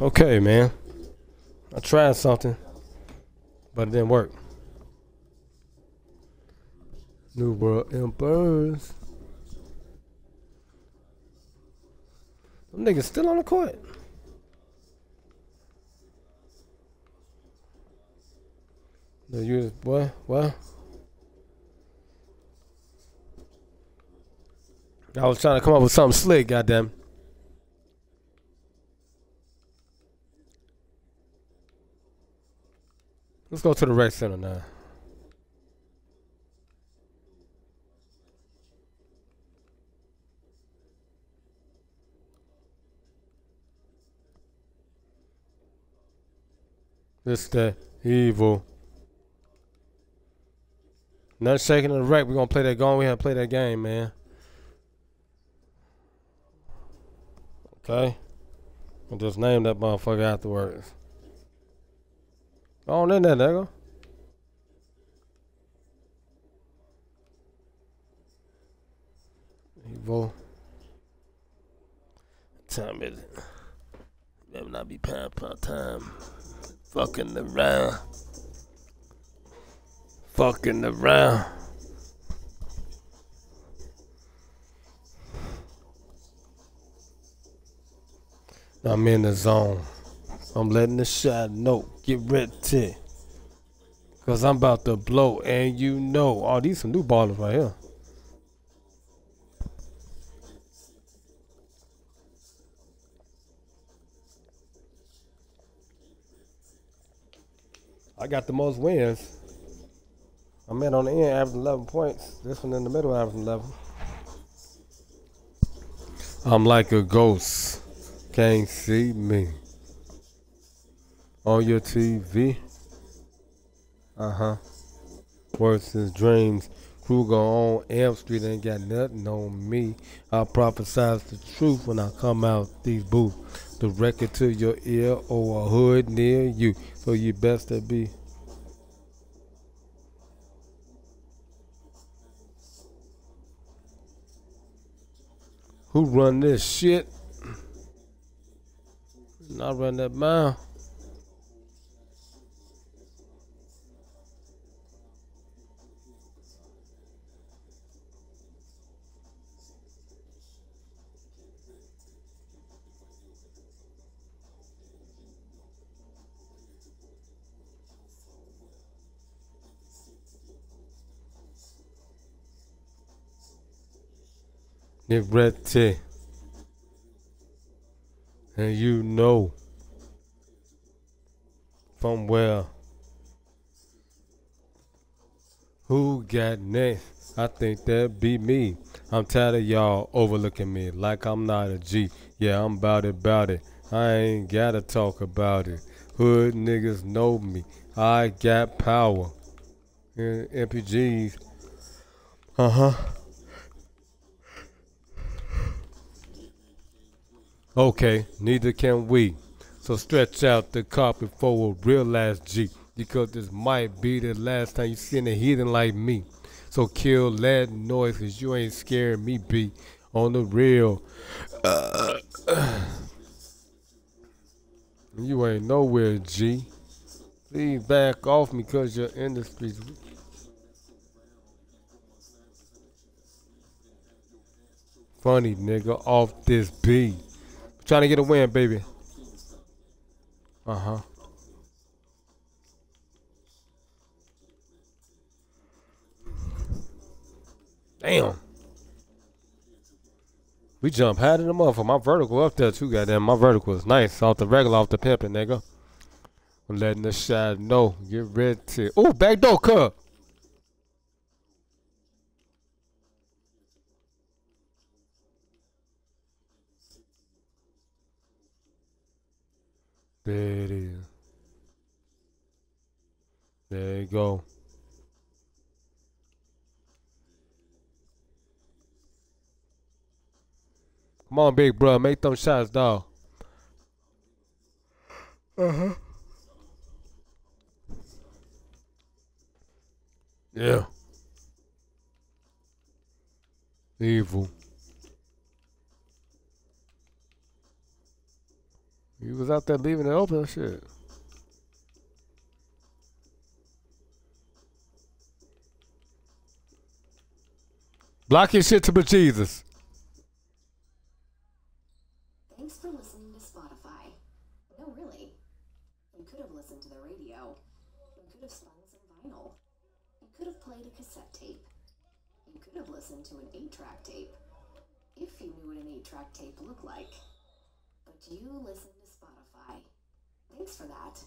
Okay, man. I tried something, but it didn't work. New World Emperors. Them niggas still on the court. The unit, boy, what? I was trying to come up with something slick, goddamn. Let's go to the rec center now. Mr. Evil. Nothing shaking in the wreck. We're gonna play that game. We have to play that game, man. Okay. We'll just name that motherfucker afterwards. On in there, nigga. Evil. What time is it? Better not be paying for time. Fucking around. Fucking around. I'm in the zone. I'm letting the shot know. Get ready. Cause I'm about to blow and you know. Oh, these some new ballers right here. I got the most wins. I'm in on the end, averaging 11 points. This one in the middle, averaging 11. I'm like a ghost. Can't see me. On your TV. Uh-huh. Worse than dreams. Kruger on Elm Street ain't got nothing on me. I prophesize the truth when I come out these booths. The record to your ear or a hood near you. So you best to be. Who run this shit? And I run that mile. Get ready, and you know from where. Who got next? I think that be me. I'm tired of y'all overlooking me like I'm not a G. Yeah, I'm about it. I ain't gotta talk about it. Hood niggas know me. I got power. MPGs. Uh-huh. Okay, neither can we. So stretch out the carpet for a real last G. Because this might be the last time you see a heathen like me. So kill that noise, cause you ain't scaring me, B. On the real. You ain't nowhere, G. Please back off me, cause your industry's. Funny, nigga, off this B. Trying to get a win, baby. Uh-huh. Damn. We jump higher than the motherfucker. My vertical up there too, goddamn. My vertical is nice. Off the regular, off the pimping, nigga. I'm letting the shot know. Get ready. Ooh, back door, cub. There it is. There you go. Come on, big bro. Make them shots, dog. Uh-huh. Yeah. Evil. You was out there leaving it open, shit. Block your shit to bejesus. Thanks for listening to Spotify. No, really. You could have listened to the radio. You could have spun some vinyl. You could have played a cassette tape. You could have listened to an 8-track tape. If you knew what an 8-track tape looked like. But you listened to Spotify. Thanks for that.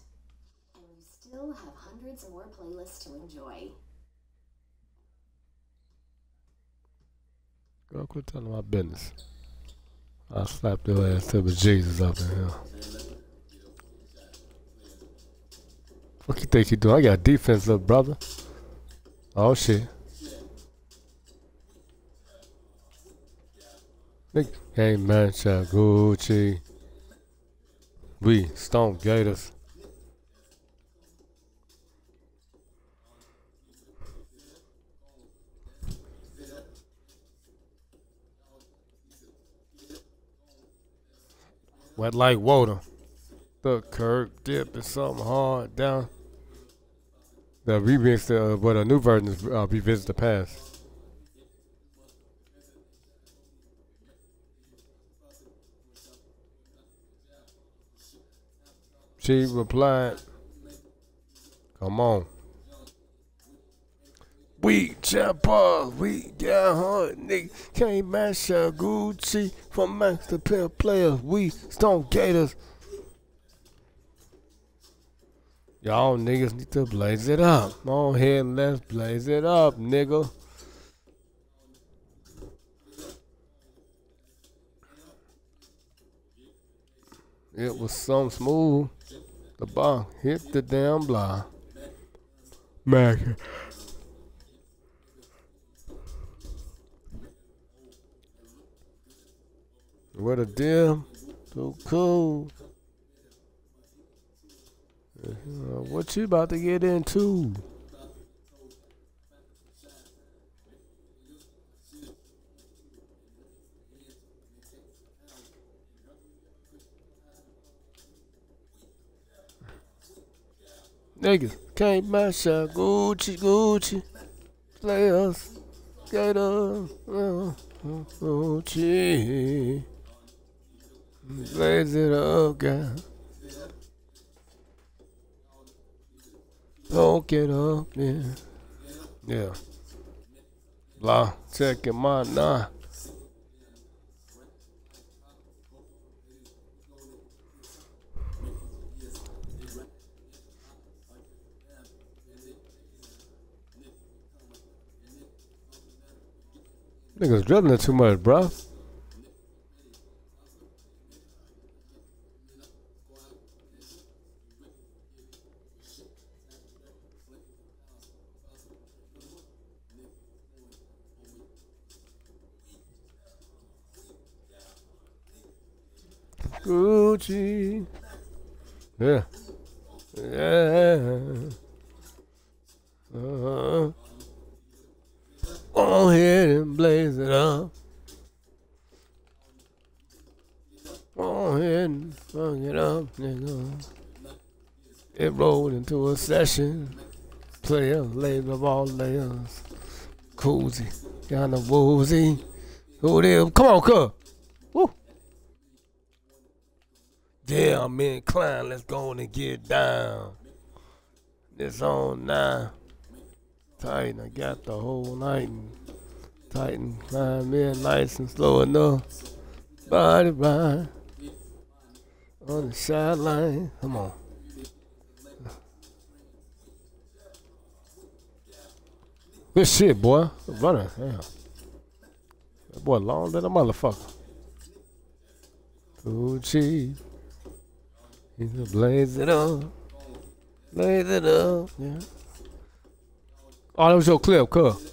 And you still have hundreds more playlists to enjoy. Girl, quit telling my business. I'll slap your ass to bejesus up in here. What you think you doing? I got defense up, brother. Oh, shit. Nigga, hey, man, child, Gucci. We, Stone Gators. Wet like water. The curb dip is something hard down. The remix, but a new version is revisit the past. She replied, come on. We chopper, we down hard, nigga. Can't match a Gucci from master pair players. We Stone Gators. Y'all niggas need to blaze it up. Come on here, let's blaze it up, nigga. It was some smooth. The bar hit the damn block. Mac. What a deal, so cool. What you about to get into? Niggas can't match our Gucci, Gucci. Players, Gator, Gucci. Blaze it up, girl. Don't get up, yeah. Yeah. Blah, checking my nah. Niggas dribbling too much, bruh. Gucci. Yeah. Yeah. Go ahead and blaze it up. Go ahead and fuck it up, nigga. It rolled into a session. Player, label of all layers. Cozy, kinda woozy. Who them? Come on, cuz. Woo. Yeah, I'm inclined. Let's go on and get down. It's on now. Titan, I got the whole night. Titan, climb in nice and slow enough. Body ride on the sideline. Come on. Good shit, boy. Running. Damn. That boy long than a motherfucker. Gucci. He's gonna blaze it up. Blaze it up. Yeah. Oh, that was your clip, cuz.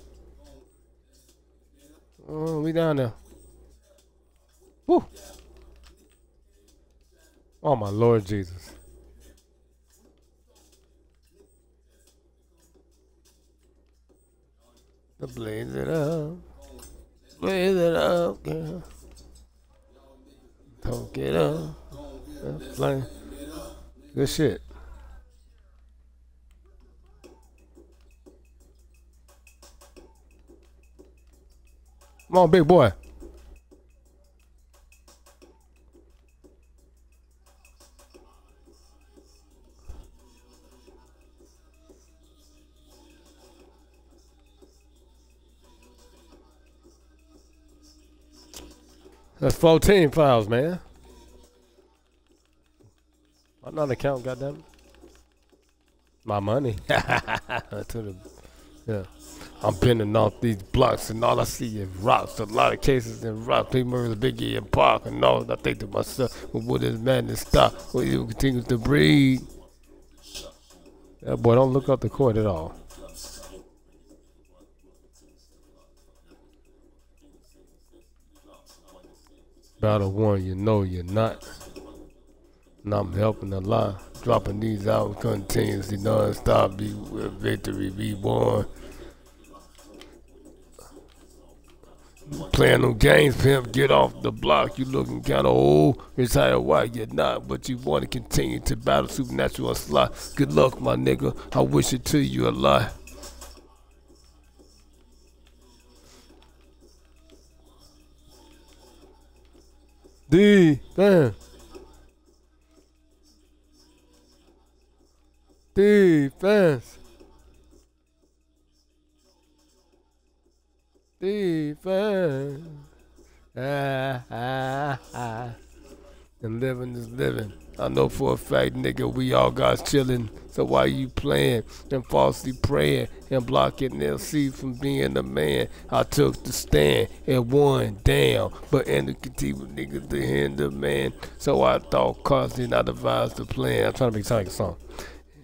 Oh, we down there. Woo. Oh, my Lord Jesus. Blaze it up. Blaze it up, girl. Talk it up. Yeah. Like, good shit. Come on, big boy. That's 14 fouls, man. I'm not an account, goddammit. My money. Yeah. I'm bending off these blocks and all I see is rocks. A lot of cases in rocks. People murder Biggie and Park and all. I think to myself, well, will this madness stop? Will you continue to breathe? That boy don't look up the court at all. Battle one, you know you're not. And I'm helping a lot. Dropping these out continuously, non-stop. Be victory, be born. Playing them games, pimp, get off the block. You looking kind of old, retired, why you're not. But you want to continue to battle supernatural slot. Good luck, my nigga. I wish it to you a lot. Defense. And living is living. I know for a fact, nigga, we all guys chilling. So why you playing and falsely praying and blocking LC from being a man? I took the stand and won down, but in the continue niggas to hinder man. So I thought constantly I devised the plan. I'm trying to make a like song.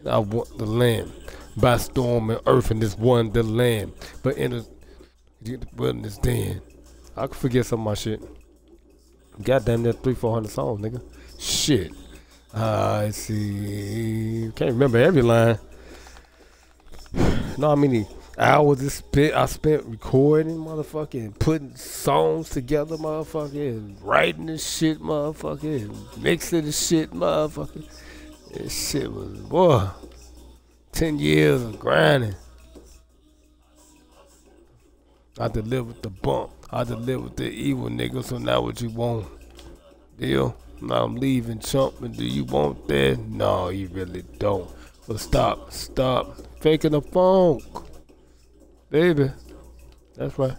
I want the land by storm and earth in this wonderland, but in the wilderness den. I could forget some of my shit. Goddamn, that 300-400 songs, nigga. Shit. I see. Can't remember every line. Know how many hours I spent recording, motherfucking putting songs together, motherfucking writing this shit, motherfucking mixing this shit, motherfucking. This shit was, boy, 10 years of grinding. I delivered the bump. I delivered the evil, nigga. So now what you want? Deal? Now I'm leaving, chump, and do you want that? No, you really don't. But stop faking the funk, baby. That's right.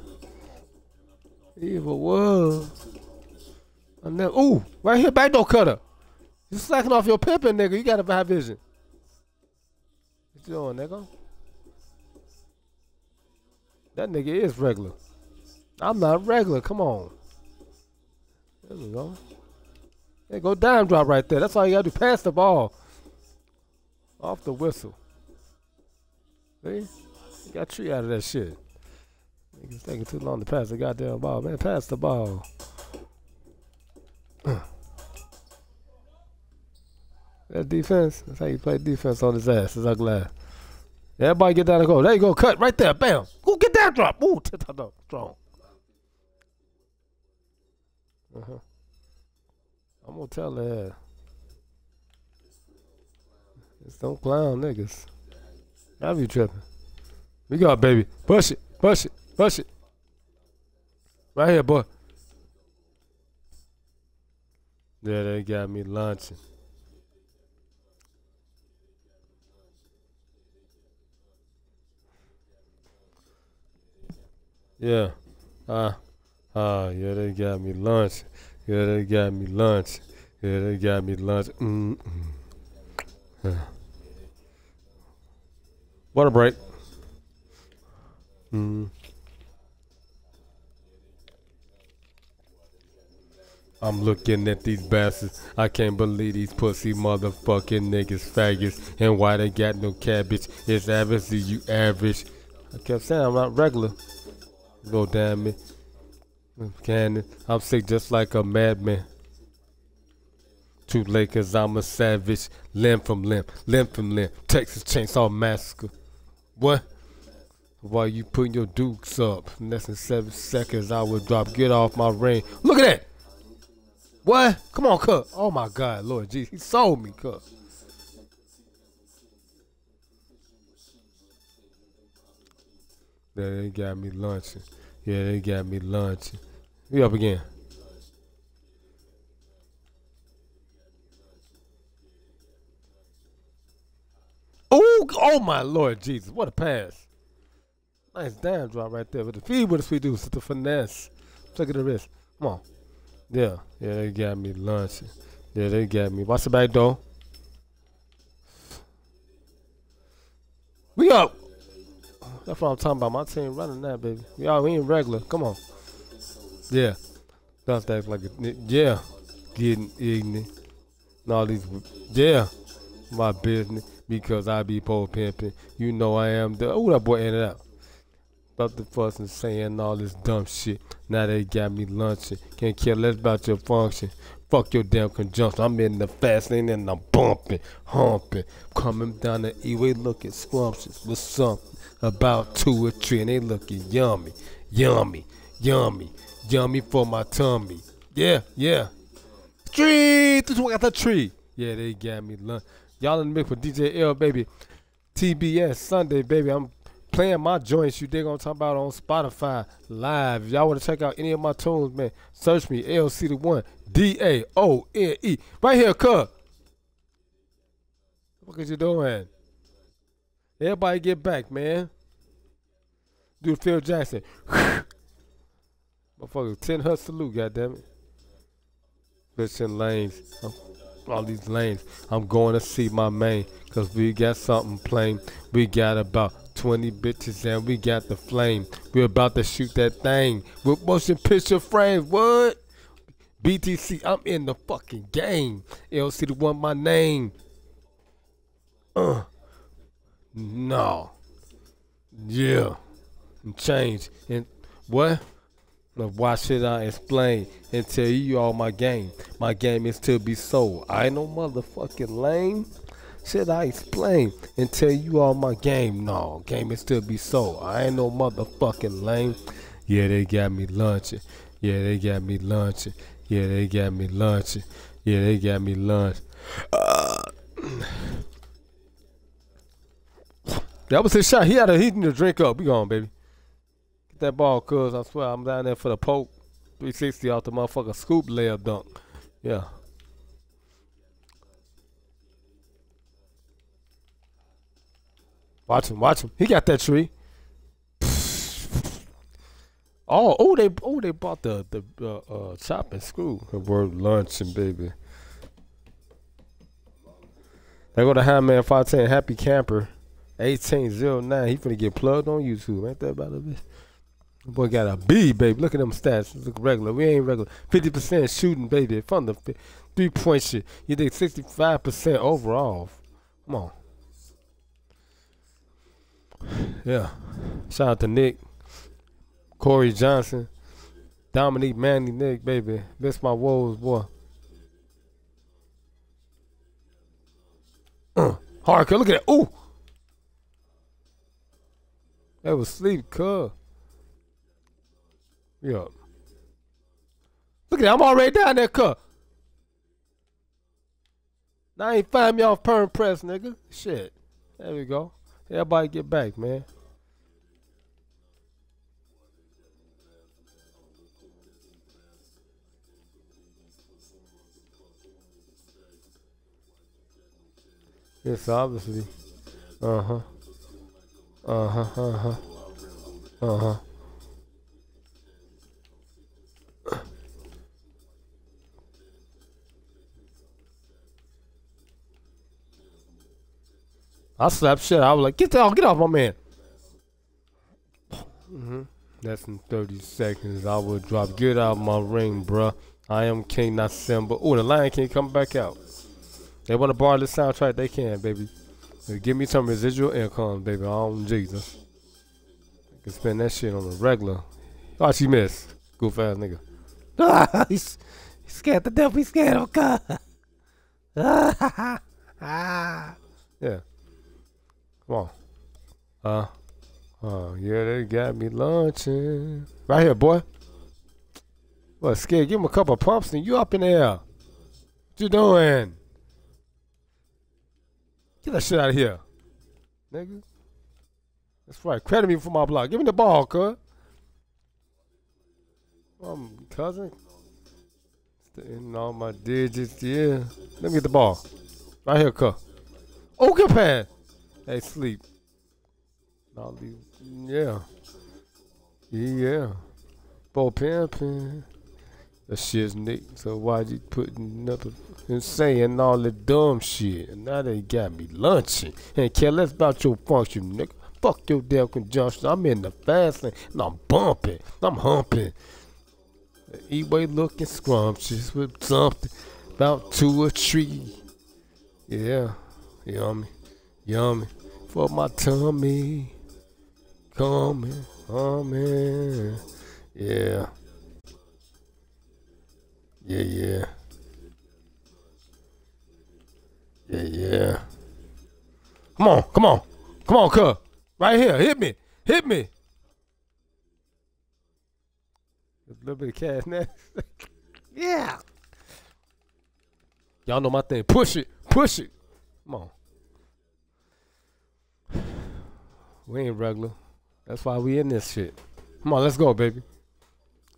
Evil world. I never. Ooh, right here, back door cutter. You slacking off your pimping, nigga. You got a high vision. What you doing, nigga? That nigga is regular. I'm not regular. Come on. There we go. Hey, go dime drop right there. That's all you gotta do. Pass the ball. Off the whistle. See? You got tree out of that shit. Niggas taking too long to pass the goddamn ball. Man, pass the ball. That defense. That's how you play defense on his ass. It's ugly ass. Everybody get down and go. There you go. Cut right there. Bam. Ooh, get that drop. Ooh, no, strong. Uh-huh. I'm gonna tell her. Just don't clown niggas. I be tripping. We got it, baby. Push it. Right here, boy. Yeah, they got me launching. Yeah. Yeah, they got me launching. Yeah, they got me lunch. Yeah. Water break. I'm looking at these bastards. I can't believe these pussy motherfucking niggas faggots. And why they got no cabbage? It's average, you average. I kept saying I'm not regular. Go damn it. Cannon. I'm sick just like a madman. Too late cause I'm a savage. Limb from limb. Texas Chainsaw Massacre. What? Why you putting your dukes up? Less than 7 seconds I would drop. Get off my range. Look at that. What? Come on, Cook. Oh my God, Lord Jesus, he sold me, Cook. Yeah, they got me lunching. Yeah, they got me lunching. We up again. Ooh, oh my Lord Jesus, what a pass. Nice dime drop right there. But the feed with the sweet dude, the finesse. Look at the wrist. Come on. Yeah, yeah, they got me lunching. Yeah, they got me. Watch the back door. We up. That's what I'm talking about. My team running that, baby. We ain't regular. Come on. Yeah. Don't act like a yeah. Getting ignorant. And all these yeah. My business. Because I be pole pimping. You know I am the ooh, that boy ended up. About the fuss and saying all this dumb shit. Now they got me lunching. Can't care less about your function. Fuck your damn conjunction. I'm in the fast lane and I'm bumping, humping. Coming down the E-way looking scrumptious with something. About 2 or 3 and they looking yummy, yummy, yummy, yummy for my tummy. Yeah, yeah. Tree, this one got the tree. Yeah, they got me lunch. Y'all in the mix with DJ L, baby. TBS Sunday, baby. I'm playing my joints. You dig what I'm talking about on Spotify live. If y'all want to check out any of my tunes, man, search me, LCD1, DAONE. Right here, cuz. What is you doing? Everybody get back, man. Dude, Phil Jackson. Motherfucker, 10-hut salute, goddammit. Fishing lanes. Oh. All these lanes, I'm going to see my main, cause we got something plain. We got about 20 bitches and we got the flame. We're about to shoot that thing with motion picture frames. What? BTC, I'm in the fucking game. LCD1 my name. No. Yeah. And change. And what? Now why should I explain and tell you all my game? My game is to be sold. I ain't no motherfucking lame. Should I explain and tell you all my game? No, game is to be sold. I ain't no motherfucking lame. Yeah, they got me lunching. Yeah, they got me lunching. Yeah, they got me lunching. Yeah, they got me lunch. That was his shot. He need to drink up. We gone, baby. That ball, cuz I swear I'm down there for the Pope 360 off the motherfucker scoop layup dunk. Yeah. Watch him, watch him. He got that tree. Oh, they bought the chopping screw. We're lunching, baby. They go to High Man 510 Happy Camper 1809. He finna get plugged on YouTube. Ain't that about a bitch? Boy got a B, baby. Look at them stats. Look regular. We ain't regular. 50% shooting, baby, from the 3-point shit. You think 65% overall? Come on. Yeah. Shout out to Nick, Corey Johnson, Dominique Manley, Nick, baby. That's my woes, boy. Hardcore. Look at that. Ooh. That was sleep, cuz. Yeah. Look at that. I'm already down there, cuz. Now I ain't find me off perm press, nigga. Shit. There we go. Everybody get back, man. Yes, obviously. Uh-huh. Uh-huh. Uh-huh. Uh-huh. I slapped shit. I was like, get off my man. That's in 30 seconds. I would drop. Get out of my ring, bruh. I am king, not Simba. Oh, the Lion King come back out. They want to borrow the soundtrack. They can, baby. They give me some residual income, baby. Oh, Jesus. I can spend that shit on the regular. Oh, she missed. Goof ass nigga. He scared to death. He scared, okay. Yeah. Come on. Yeah, they got me lunching. Right here, boy. What, scared? Give him a couple of pumps and you up in the air. What you doing? Get that shit out of here, nigga. That's right. Credit me for my block. Give me the ball, cuz. Cousin. Stating all my digits, yeah. Let me get the ball. Right here, cuz. Oh, good pass. Hey, sleep. I'll leave. Yeah. Yeah. Bullpen. That shit's Nick. So why'd you putting up and saying all the dumb shit? And now they got me lunching. And care less about your function, nigga. Fuck your damn conjunction. I'm in the fast lane and I'm bumping. I'm humping. E-way looking scrumptious with something about two or three. Yeah. Yummy. Yummy. For my tummy. Coming. Coming. Yeah. Yeah, yeah. Yeah, yeah. Come on, come on. Come on, cuz. Right here. Hit me. Hit me. A little bit of cash now. Yeah. Y'all know my thing. Push it. Push it. Come on. We ain't regular. That's why we in this shit. Come on, let's go, baby.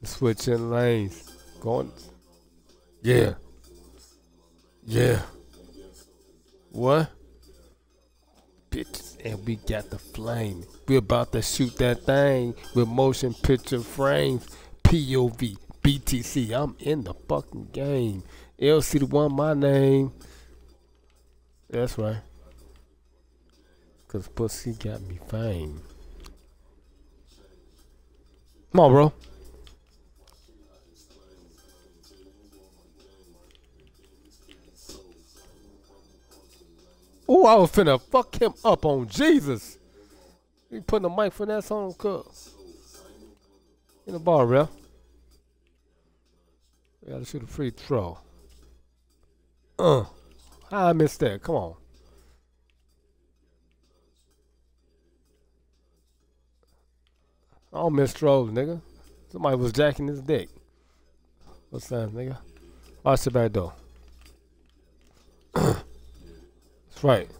Switching lanes. Going. Yeah. Yeah. What? Bitches, and we got the flame. We about to shoot that thing with motion picture frames. POV, BTC, I'm in the fucking game. LCD1, my name. That's right. Cause pussy got me fame. Come on, bro. Ooh, I was finna fuck him up on Jesus. He putting a mic finesse on him, cuz. In the bar, ref. We gotta shoot a free throw. I missed that. Come on. I don't miss throws, nigga. Somebody was jacking his dick. What's that, nigga? Watch the back door. That's right.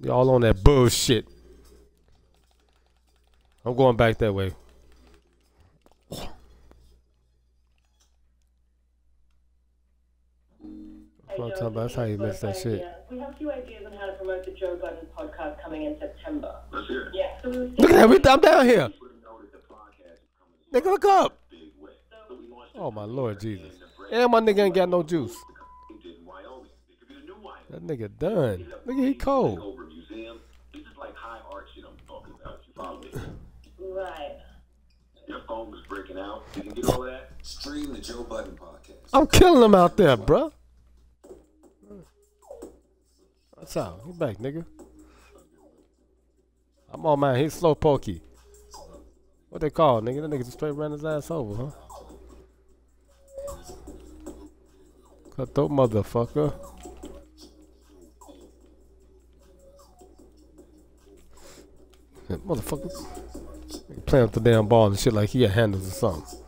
Y'all on that bullshit. I'm going back that way. That's how you miss that shit. We have a few ideas on how to promote the Joe Budden podcast coming in September. Let's hear it. Yeah, so we look at that, I'm down here. Nigga, look up. Oh, my Lord Jesus. And my nigga ain't got no juice. That nigga done. Nigga, he cold. Right. Your phone was breaking out. You can get all that. Stream the Joe Budden podcast. I'm killing him out there, bruh. That's out. He back, nigga. I'm on man. He's slow pokey. What they call, nigga? That nigga just straight ran his ass over, huh? Cut that motherfucker. That motherfucker. Nigga playing with the damn ball and shit like he got handles or something.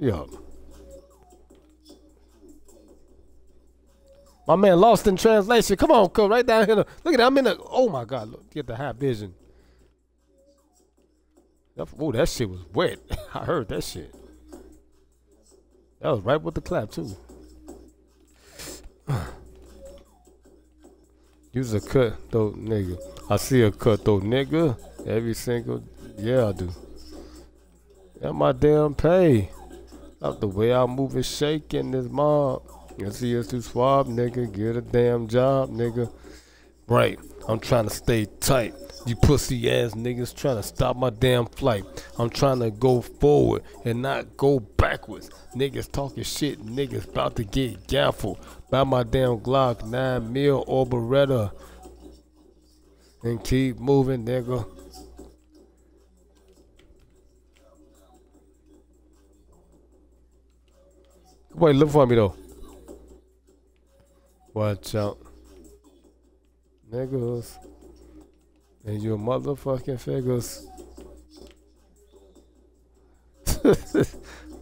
Yo. My man lost in translation. Come on, cuz. Right down here. Look at that. I'm in the... Oh, my God. Look, get the high vision. Oh, that shit was wet. I heard that shit. That was right with the clap, too. Use a cutthroat nigga. I see a cutthroat nigga. Every single... Yeah, I do. That's my damn pay. Not the way I move and shake in this mob. You see us too swab, nigga. Get a damn job, nigga. Right, I'm trying to stay tight. You pussy ass niggas trying to stop my damn flight. I'm trying to go forward and not go backwards. Niggas talking shit, niggas about to get gaffled by my damn Glock 9 mil or Beretta. And keep moving, nigga. Wait, look for me though. Watch out, niggas, and your motherfucking figures.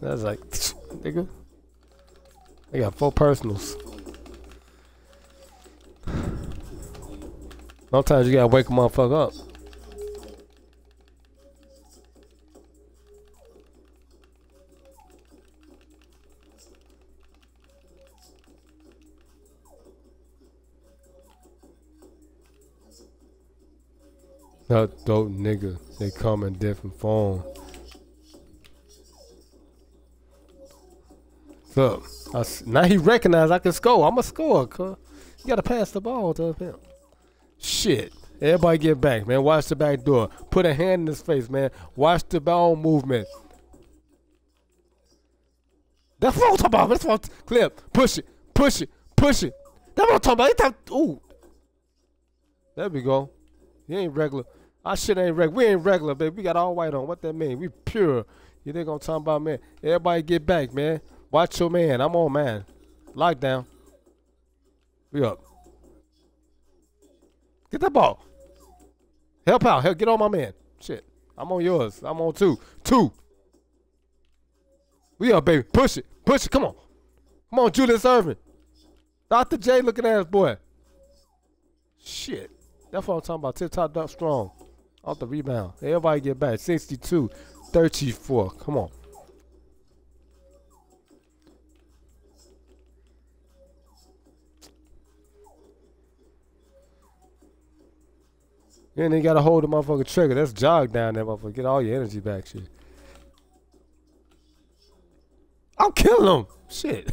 I was like, nigga, I got four personals. Sometimes you gotta wake a motherfucker up. That dope nigga, they come in different form. So, now he recognized I can score. I'm a scorer, cuz. You gotta pass the ball to him. Shit. Everybody get back, man. Watch the back door. Put a hand in his face, man. Watch the ball movement. That's what I'm talking about. That's what I'm clip. Push it. Push it. Push it. That's what I'm talking about. Ooh. There we go. He ain't regular. Our shit ain't regular. We ain't regular, baby. We got all white on. What that mean? We pure. You think I'm talking about, man? Everybody get back, man. Watch your man. I'm on, man. Lockdown. We up. Get that ball. Help out. Help. Get on my man. Shit. I'm on yours. I'm on two. Two. We up, baby. Push it. Push it. Come on. Come on, Julius Erving. Dr. J looking ass boy. Shit. That's what I'm talking about. Tip top duck strong. Off the rebound. Everybody get back. 62. 34. Come on. And they gotta hold the motherfucking trigger. That's jog down there, motherfucker. Get all your energy back, shit. I'm killing him. Shit.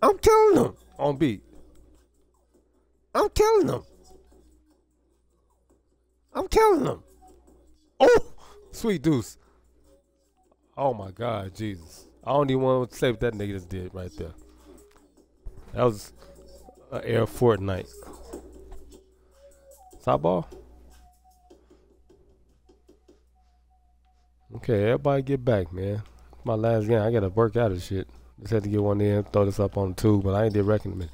I'm killing him. On beat. I'm killing him. I'm killing him. Oh, sweet deuce. Oh my God, Jesus. I don't even want to say what that nigga just did right there. That was an air fortnight. Top ball. Okay, everybody get back, man. My last game, I gotta work out of shit. Just had to get one in, throw this up on the tube, but I ain't did reckon a minute.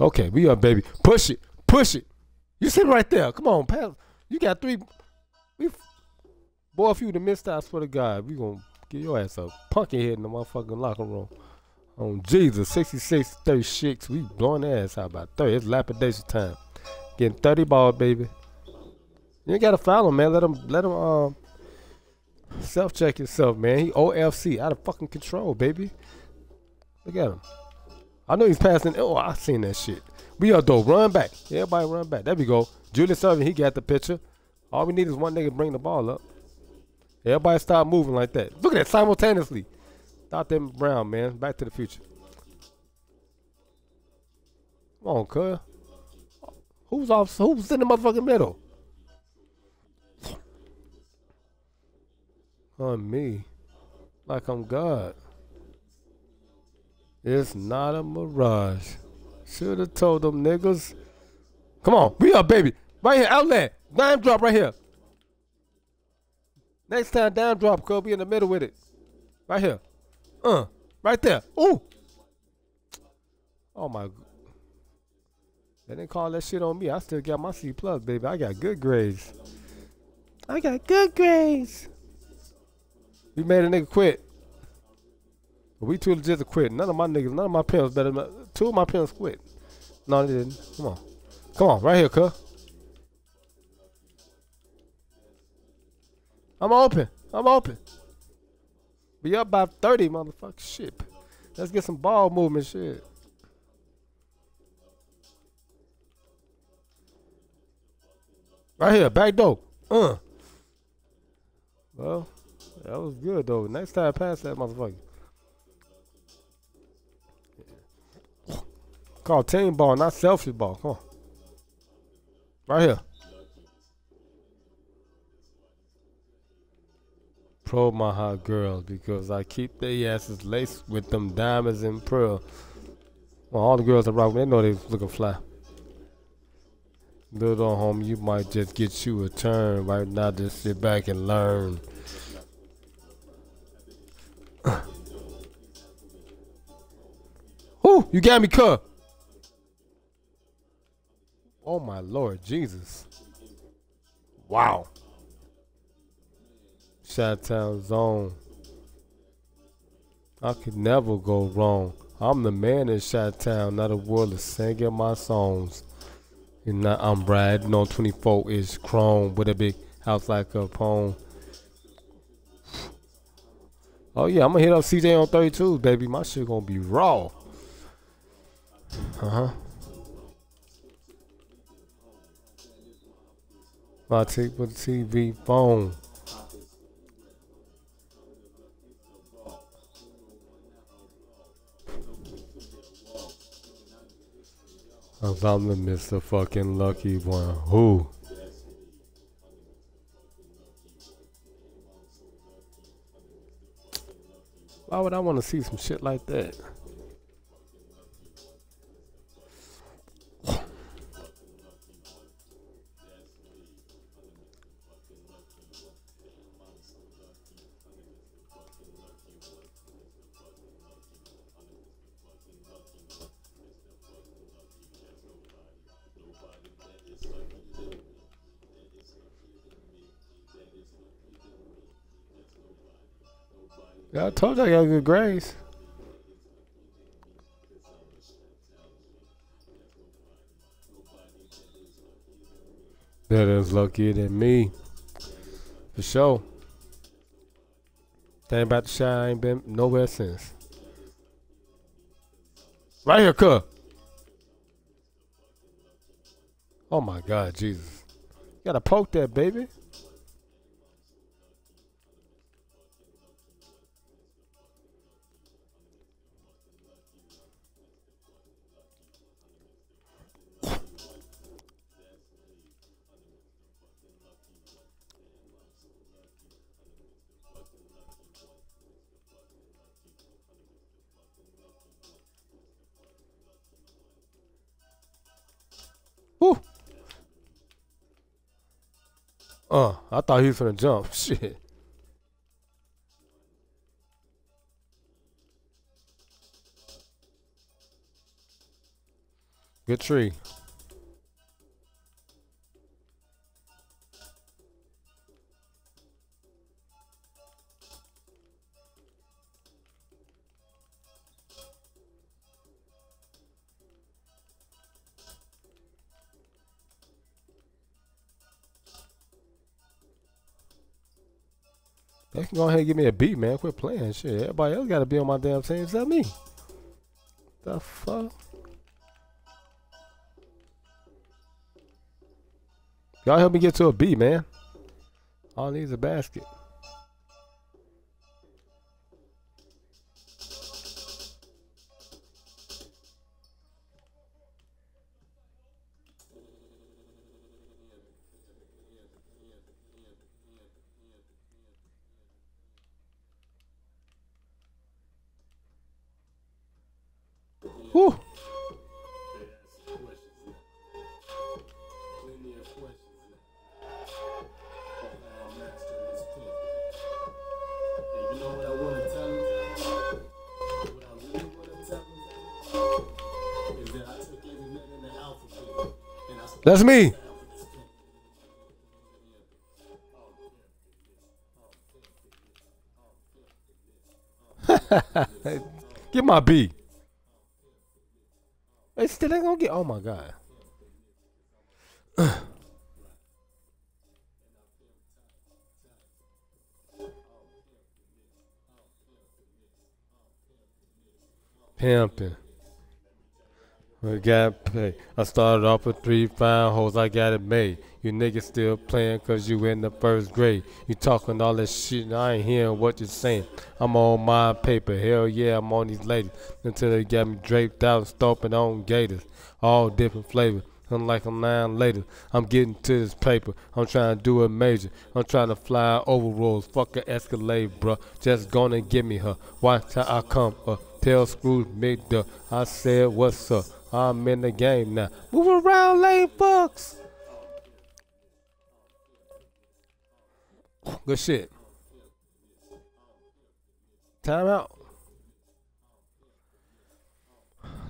Okay, we up, baby. Push it, push it. You sit right there. Come on, pass. You got three. Boy, if you would've missed out, I swear to God, we gonna get your ass a punky head in the motherfucking locker room. On Jesus, 66, 36. We blowing the ass out about 30. It's lapidation time. Getting 30 balls, baby. You ain't gotta foul him, man. Let him self check himself, man. He OFC out of fucking control, baby. Look at him. I know he's passing. Oh, I seen that shit. We up though. Run back. Everybody run back. There we go. Julius Erving, he got the picture. All we need is one nigga bring the ball up. Everybody start moving like that. Look at that simultaneously. Dr. Brown, man. Back to the future. Come on, cuz. Who's in the motherfucking middle? On me. Like I'm God. It's not a mirage. Should have told them niggas. Come on. We up, baby. Right here. Outlet. Dime drop right here. Next time, dime drop. Cuz be in the middle with it. Right here. Right there. Ooh. Oh, my God. They didn't call that shit on me. I still got my C+, baby. I got good grades. I got good grades. We made a nigga quit. We too legit to quit. None of my niggas, none of my pimps better. Two of my pimps quit. No, they didn't. Come on. Come on. Right here, cuz. I'm open. I'm open. We up by 30, motherfucker. Shit. Let's get some ball movement shit. Right here, back door. Well, that was good though. Next time, pass that motherfucker. Call team ball, not selfie ball. Come on. Right here. Probe my hot girls because I keep their asses laced with them diamonds and pearl. Well, all the girls that rock, they know they looking fly. Little homie, you might just get you a turn right now. Just sit back and learn. Ooh, you got me, cuz. Oh, my Lord Jesus. Wow. Chi-Town zone. I could never go wrong. I'm the man in Chi-Town, now the world is singing my songs. And now I'm riding on 24 inch chrome with a big house like a pawn. Oh yeah, I'm gonna hit up CJ on 32, baby. My shit gonna be raw. My tape with TV phone. I'm the Mr. Fucking Lucky One. Who? Why would I want to see some shit like that? I told you I got good grades. That is luckier than me. For sure. Thing about the shine, I ain't been nowhere since. Right here, cuh. Oh my God, Jesus. You gotta poke that, baby. I thought he was gonna jump. Shit. Good tree. They can go ahead and give me a beat, man. Quit playing shit. Everybody else gotta be on my damn team except me. The fuck? Y'all help me get to a beat, man. All I need is a basket. Whew. That's me. Get my B. They still ain't gonna get. Oh my God. Pimping. We got paid. I started off with 3 fine hoes. I got it made. You niggas still playing cause you in the first grade. You talking all that shit and I ain't hearing what you're saying. I'm on my paper. Hell yeah, I'm on these ladies. Until they got me draped out and stomping on gators. All different flavors. Unlike I'm lying later. I'm getting to this paper. I'm trying to do it major. I'm trying to fly overalls. Fuck a Escalade, bruh. Just gonna give me her. Watch how I come up. Tell Scrooge McDuck. I said what's up. I'm in the game now. Move around, lame fucks. Good shit. Timeout.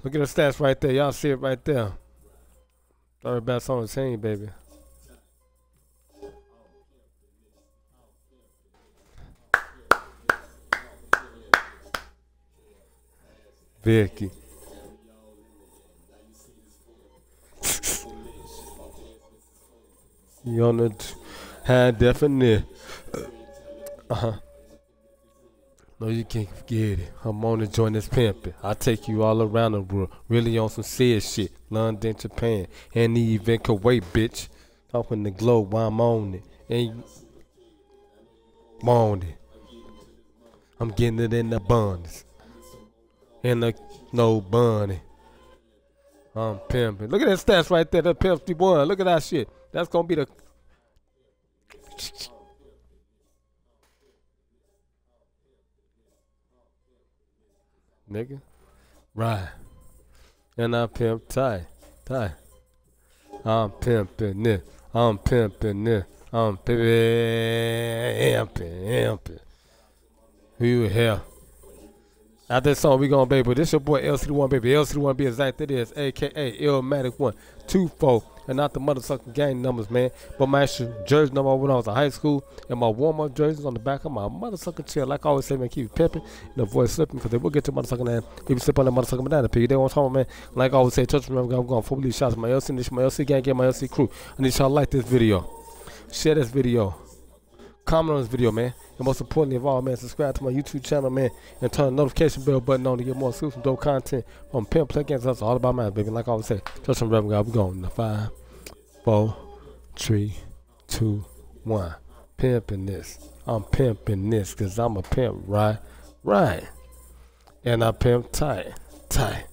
Look at the stats right there. Y'all see it right there. Third best on the team, baby. Vem aqui. Unit hand definite. No, you can't forget it. I'm on the joint as pimping. I take you all around the world. Really on some said shit. London, Japan, and even Kuwait, bitch. Up in the globe while I'm on it. And I'm on it. I'm getting it in abundance. In the no bunny. I'm pimping. Look at that stats right there. That Pimp 51. Look at that shit. That's gonna be the. Nigga. Right. And I pimp tight. Tight. I'm pimping this. I'm pimping this. I'm pimping. Amping. Who you here? After this song, we gonna baby. This your boy LCD1, baby. LCD1 be exact. It is, aka illmatic 124. And not the motherfucking gang numbers, man. But my actual jersey number when I was in high school, and my warm-up jerseys on the back of my motherfucking chair. Like I always say, man, keep it pimping and avoid slipping, because they will get your motherfucking ass if you slip on that motherfucking banana pig. They want to talk, man. Like I always say, touch me, I'm going for these shots. My LC, this my LC gang, get my LC crew. I need y'all to like this video, share this video, comment on this video, man. And most importantly of all, man, subscribe to my YouTube channel, man, and turn the notification bell button on to get more exclusive dope content from Pimp Play Games. That's all about mine, baby. Like I always say, touch some revenue, God. We're going to 5, 4, 3, 2, 1. Pimping this. I'm pimping this because I'm a pimp, right? Right. And I pimp tight. Tight.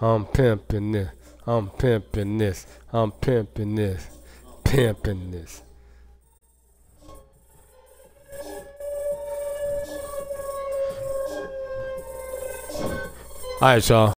I'm pimping this. I'm pimping this. I'm pimping this. Pimping this. All right, y'all.